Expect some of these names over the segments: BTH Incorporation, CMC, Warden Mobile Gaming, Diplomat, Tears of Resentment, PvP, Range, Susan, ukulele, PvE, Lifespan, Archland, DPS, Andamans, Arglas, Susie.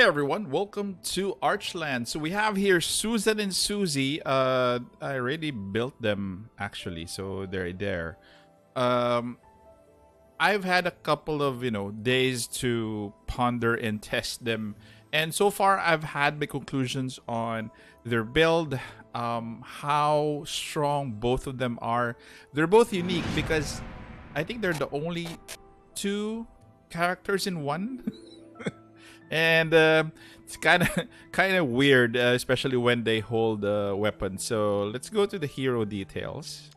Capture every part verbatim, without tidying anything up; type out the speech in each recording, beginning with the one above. Hey everyone, welcome to Archland. So we have here Susan and Susie. Uh, I already built them actually, so they're there. Um, I've had a couple of, you know, days to ponder and test them. And so far I've had my conclusions on their build, um, how strong both of them are. They're both unique because I think they're the only two characters in one. And uh, it's kind of kind of weird, uh, especially when they hold a uh, weapon. So let's go to the hero details.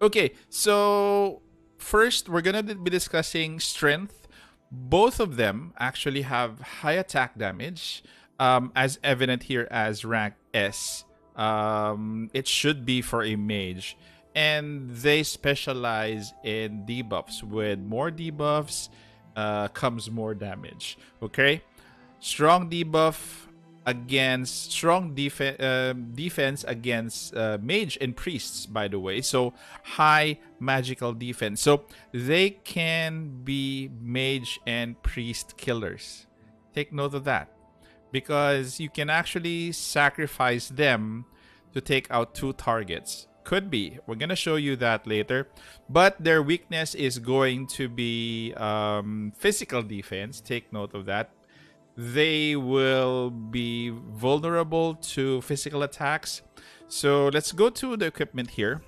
Okay, so first we're gonna be discussing strength. Both of them actually have high attack damage, um, as evident here as rank S. Um, it should be for a mage, and they specialize in debuffs. With more debuffs, Uh, comes more damage. Okay, strong debuff against strong def uh, defense against uh, mage and priests, by the way. So high magical defense, so they can be mage and priest killers. Take note of that, because you can actually sacrifice them to take out two targets. Could be. We're going to show you that later. But their weakness is going to be um, physical defense. Take note of that. They will be vulnerable to physical attacks. So let's go to the equipment here.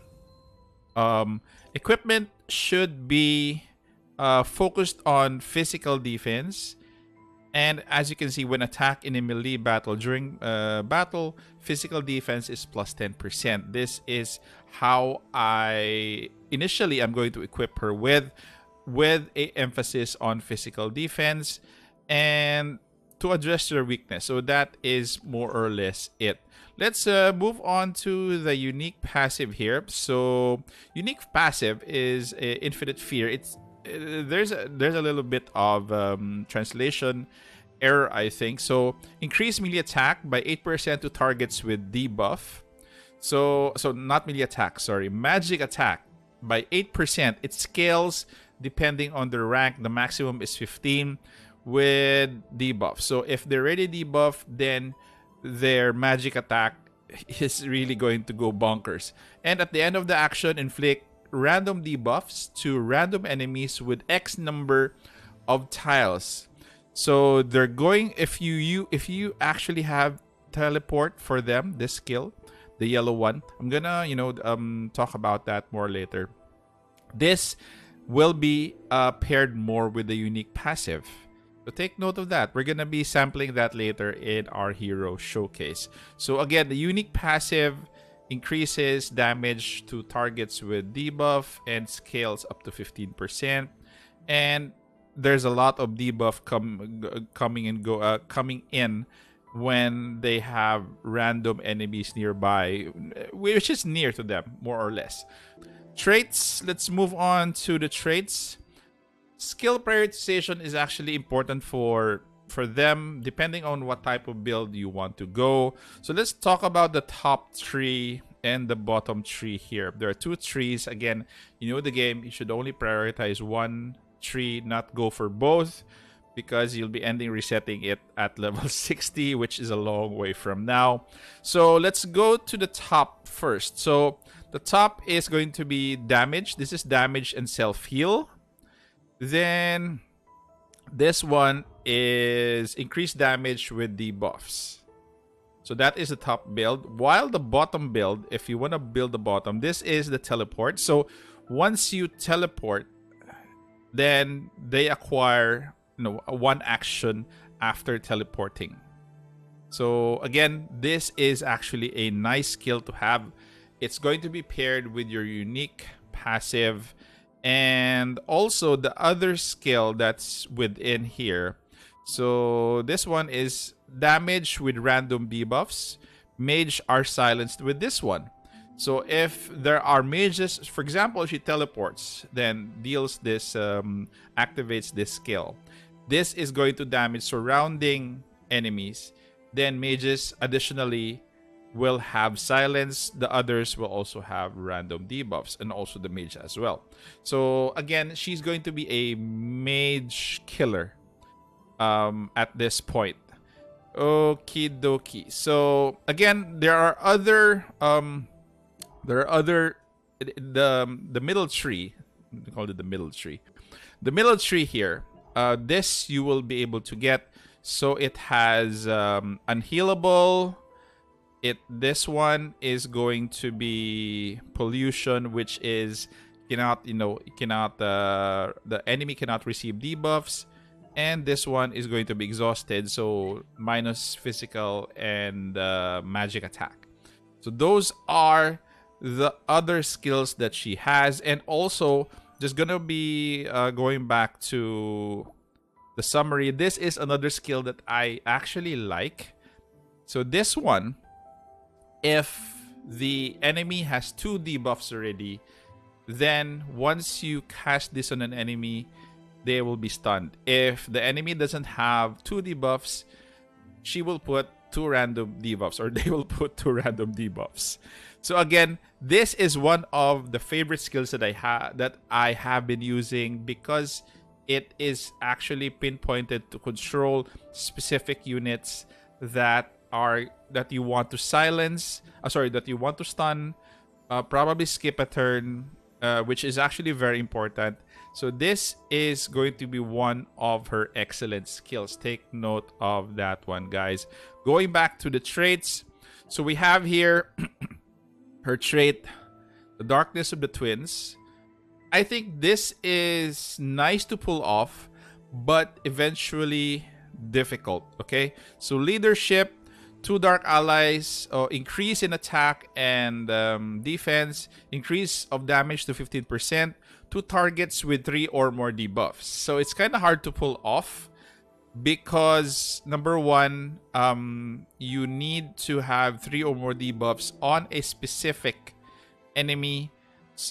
Um, equipment should be uh, focused on physical defense. And as you can see, when attacked in a melee battle, during uh, battle, physical defense is plus ten percent. This is how I initially am going to equip her with, with a emphasis on physical defense and to address your weakness. So that is more or less it. Let's uh, move on to the unique passive here. So unique passive is uh, Infinite Fear. It's There's a, there's a little bit of um, translation error, I think. So increase melee attack by eight percent to targets with debuff. So, so not melee attack, sorry. Magic attack by eight percent. It scales depending on the rank. The maximum is fifteen with debuff. So if they're already debuffed, then their magic attack is really going to go bonkers. And at the end of the action, inflict random debuffs to random enemies with X number of tiles. So they're going, if you you if you actually have teleport for them, this skill, the yellow one, I'm gonna you know um talk about that more later. This will be uh paired more with the unique passive, so take note of that. We're gonna be sampling that later in our hero showcase. So again, the unique passive increases damage to targets with debuff and scales up to fifteen percent. And there's a lot of debuff com coming and go uh, coming in when they have random enemies nearby, which is near to them, more or less. Traits. Let's move on to the traits. Skill prioritization is actually important for for them, depending on what type of build you want to go. So let's talk about the top three and the bottom three here. There are two trees. Again, you know the game, you should only prioritize one tree, not go for both, because you'll be ending resetting it at level sixty, which is a long way from now. So let's go to the top first. So the top is going to be damage. This is damage and self-heal. Then this one is increased damage with debuffs. So that is the top build. While the bottom build, if you want to build the bottom, this is the teleport. So once you teleport, then they acquire you know, one action after teleporting. So again, this is actually a nice skill to have. It's going to be paired with your unique passive. And also the other skill that's within here. So this one is damage with random debuffs. Mage are silenced with this one. So if there are mages, for example, she teleports, then deals this, um, activates this skill. This is going to damage surrounding enemies. Then mages additionally will have silence. The others will also have random debuffs, and also the mage as well. So again, she's going to be a mage killer. um, at this point. Okie dokie. So again, there are other um, there are other the the middle tree. We called it the middle tree. The middle tree here. Uh, this you will be able to get. So it has um, unhealable. It this one is going to be pollution, which is cannot you know cannot uh, the enemy cannot receive debuffs. And this one is going to be exhausted, so minus physical and uh, magic attack. So those are the other skills that she has. And also, just gonna be uh, going back to the summary. This is another skill that I actually like. So this one, if the enemy has two debuffs already, then once you cast this on an enemy, they will be stunned. If the enemy doesn't have two debuffs, she will put two random debuffs, or they will put two random debuffs. So again, this is one of the favorite skills that I have that I have been using, because it is actually pinpointed to control specific units that are that you want to silence. Uh, sorry, that you want to stun. Uh, probably skip a turn, uh, which is actually very important. So this is going to be one of her excellent skills. Take note of that one, guys. Going back to the traits. So we have here her trait, the Darkness of the Twins. I think this is nice to pull off, but eventually difficult, okay? So leadership, two dark allies, uh, increase in attack and um, defense, increase of damage to fifteen percent. Two targets with three or more debuffs. So it's kind of hard to pull off because, number one, um, you need to have three or more debuffs on a specific enemy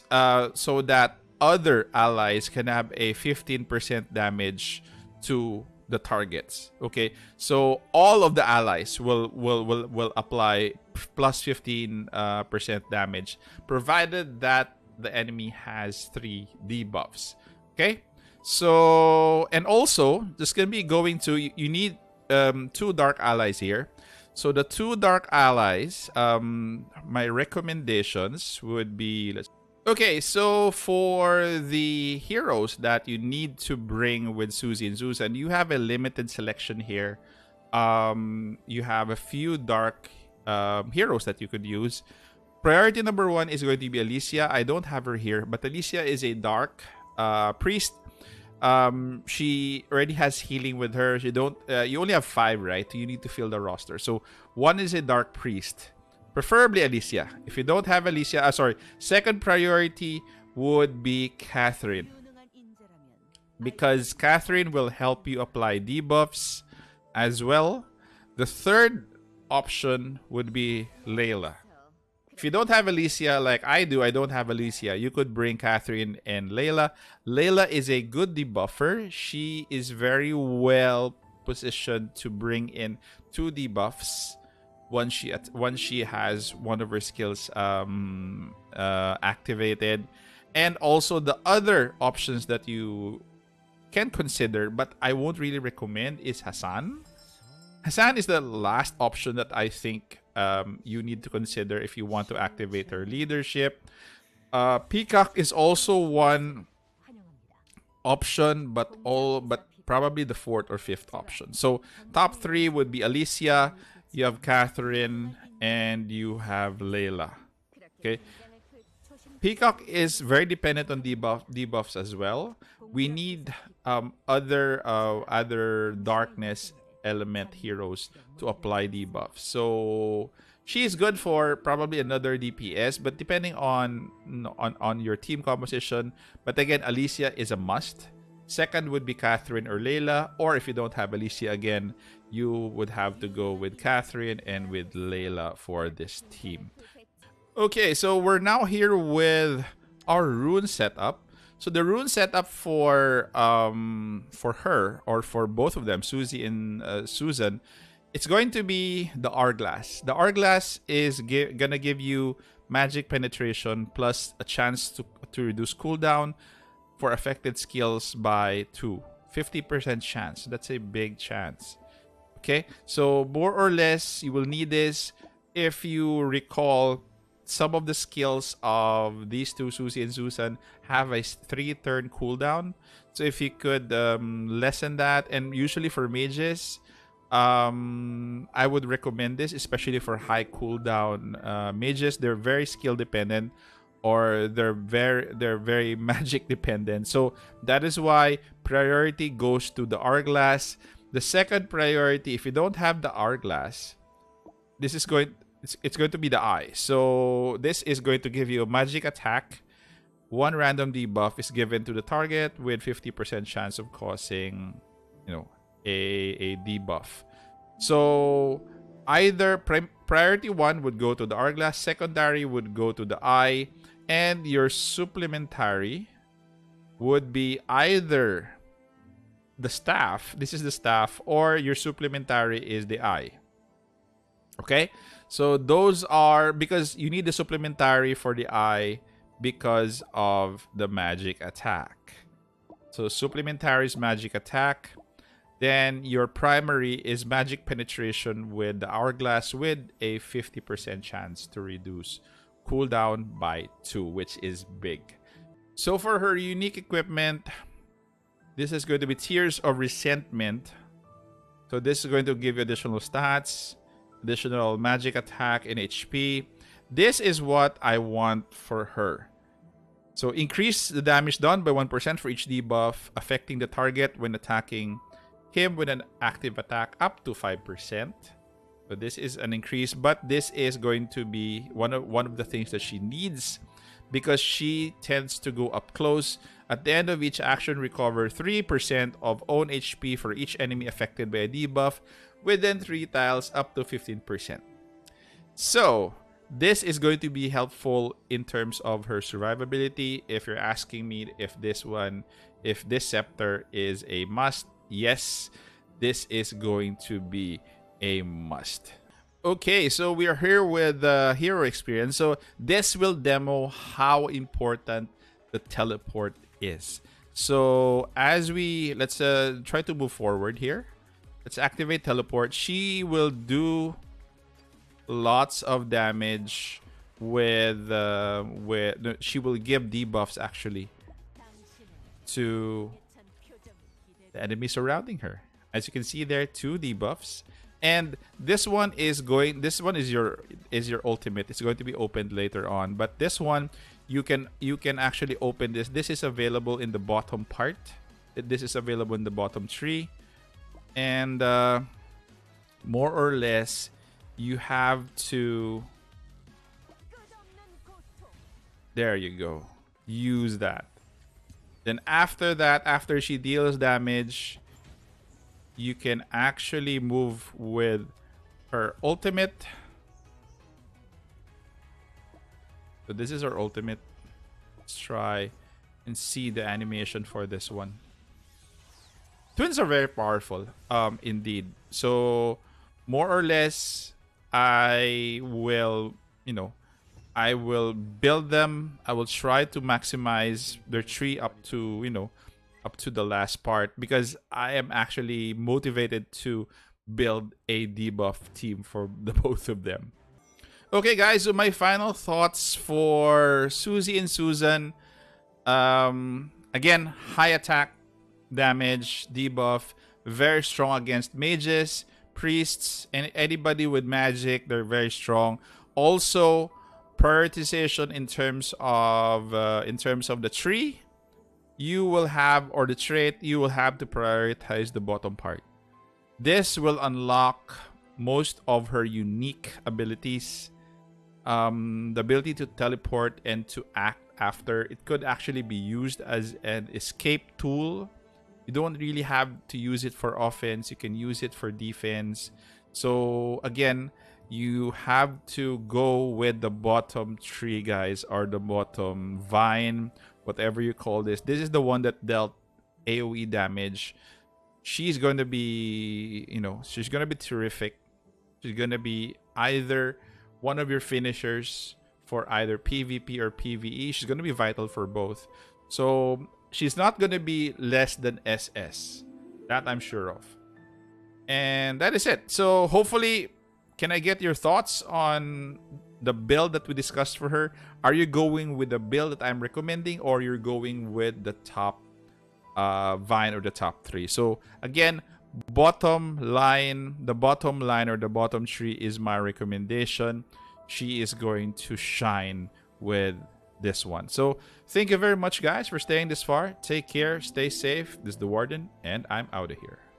uh, so that other allies can have a fifteen percent damage to the targets. Okay, so all of the allies will will will, will apply plus fifteen percent uh, damage, provided that the enemy has three debuffs. Okay, so and also just gonna be going to you, you need um two dark allies here. So the two dark allies, um my recommendations would be, let's okay so for the heroes that you need to bring with Susie and Susan, you have a limited selection here. Um you have a few dark um heroes that you could use. Priority number one is going to be Alicia. I don't have her here, but Alicia is a dark uh, priest. Um, she already has healing with her. She don't. Uh, you only have five, right? You need to fill the roster. So one is a dark priest, preferably Alicia. If you don't have Alicia, uh, sorry. Second priority would be Catherine, because Catherine will help you apply debuffs as well. The third option would be Layla. If you don't have Alicia, like I do, I don't have Alicia, you could bring Catherine and Layla. Layla is a good debuffer. She is very well positioned to bring in two debuffs once she once she has one of her skills um, uh, activated. And also the other options that you can consider, but I won't really recommend, is Hassan. Hassan is the last option that I think Um, you need to consider if you want to activate her leadership. Uh, Peacock is also one option, but all but probably the fourth or fifth option. So top three would be Alicia, you have Catherine, and you have Layla. Okay, Peacock is very dependent on debuff debuffs as well. We need um, other uh, other darkness element heroes to apply debuffs. So she is good for probably another D P S, but depending on on on your team composition. But again, Alicia is a must. Second would be Catherine or Layla, or if you don't have Alicia, again, you would have to go with Catherine and with Layla for this team. Okay, so we're now here with our rune setup. So the rune setup for um for her, or for both of them, Susie and uh, Susan, it's going to be the Arglas. The Arglas is gi gonna give you magic penetration plus a chance to to reduce cooldown for affected skills by two. fifty percent chance. That's a big chance. Okay, so more or less you will need this if you recall. Some of the skills of these two, Susie and Susan, have a three turn cooldown. So if you could um, lessen that, and usually for mages, um, I would recommend this, especially for high cooldown uh, mages. They're very skill dependent, or they're very they're very magic dependent. So that is why priority goes to the Arglas. The second priority, if you don't have the Arglas, this is going. It's, it's going to be the eye. So this is going to give you a magic attack. One random debuff is given to the target with fifty percent chance of causing, you know, a, a debuff. So either pri priority one would go to the Arglas, secondary would go to the eye, and your supplementary would be either the staff, this is the staff, or your supplementary is the eye. Okay, so those are, because you need the supplementary for the eye because of the magic attack. So supplementary is magic attack. Then your primary is magic penetration with the Hourglass with a fifty percent chance to reduce cooldown by two, which is big. So for her unique equipment, this is going to be Tears of Resentment. So this is going to give you additional stats, additional magic attack and H P. This is what I want for her. So increase the damage done by one percent for each debuff affecting the target when attacking him with an active attack up to five percent. So this is an increase, but this is going to be one of, one of the things that she needs because she tends to go up close. At the end of each action, recover three percent of own H P for each enemy affected by a debuff within three tiles up to fifteen percent. So this is going to be helpful in terms of her survivability. If you're asking me if this one, if this scepter is a must, yes, this is going to be a must. Okay, so we are here with the uh, hero experience. So this will demo how important the teleport is. So as we, let's uh, try to move forward here. Let's activate teleport. She will do lots of damage with uh, with no, she will give debuffs actually to the enemy surrounding her. As you can see there, two debuffs. And this one is going this one is your is your ultimate. It's going to be opened later on. But this one you can you can actually open this. This is available in the bottom part. This is available in the bottom tree. And uh, more or less, you have to, there you go, use that. Then after that, after she deals damage, you can actually move with her ultimate. So this is her ultimate. Let's try and see the animation for this one. Twins are very powerful, um, indeed. So, more or less, I will, you know, I will build them. I will try to maximize their tree up to, you know, up to the last part because I am actually motivated to build a debuff team for the both of them. Okay, guys. So my final thoughts for Susie and Susan. Um, again, high attack. Damage, debuff, very strong against mages, priests, and anybody with magic. They're very strong. Also, prioritization in terms of uh, in terms of the tree, you will have, or the trait, you will have to prioritize the bottom part. This will unlock most of her unique abilities. Um, the ability to teleport and to act after. It could actually be used as an escape tool. You don't really have to use it for offense. You can use it for defense. So again, you have to go with the bottom tree, guys, or the bottom vine, whatever you call this. This is the one that dealt A O E damage. She's going to be, you know, she's going to be terrific. She's going to be either one of your finishers for either P V P or P V E. She's going to be vital for both. So she's not going to be less than S S. That I'm sure of. And that is it. So hopefully, can I get your thoughts on the build that we discussed for her? Are you going with the build that I'm recommending, or you're going with the top uh, vine or the top three? So again, bottom line, the bottom line or the bottom three is my recommendation. She is going to shine with this one. So thank you very much, guys, for staying this far. Take care, stay safe. This is the Warden, and I'm out of here.